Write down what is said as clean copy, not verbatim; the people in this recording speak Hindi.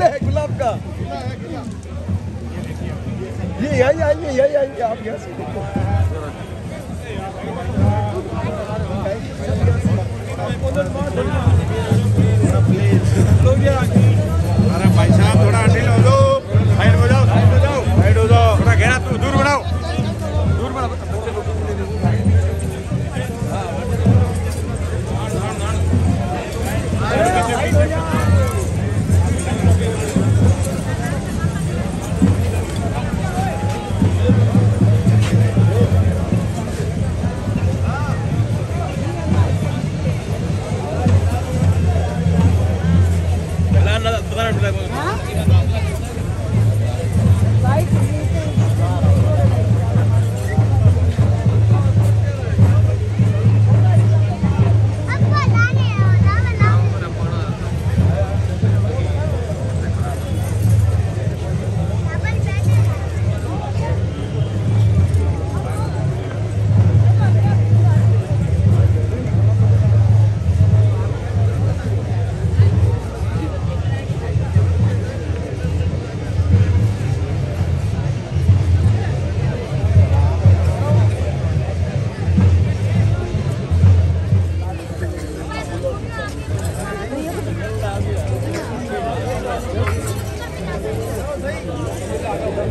गुल्ला है गुलाब का। ये आइए आइए ये आइए आप यहाँ से देखो। अरे भाई साहब थोड़ा अंडे लो लो। हाइड हो जाओ हाइड हो जाओ हाइड हो जाओ। थोड़ा गहरा तू दूर बनाओ दूर बनाओ।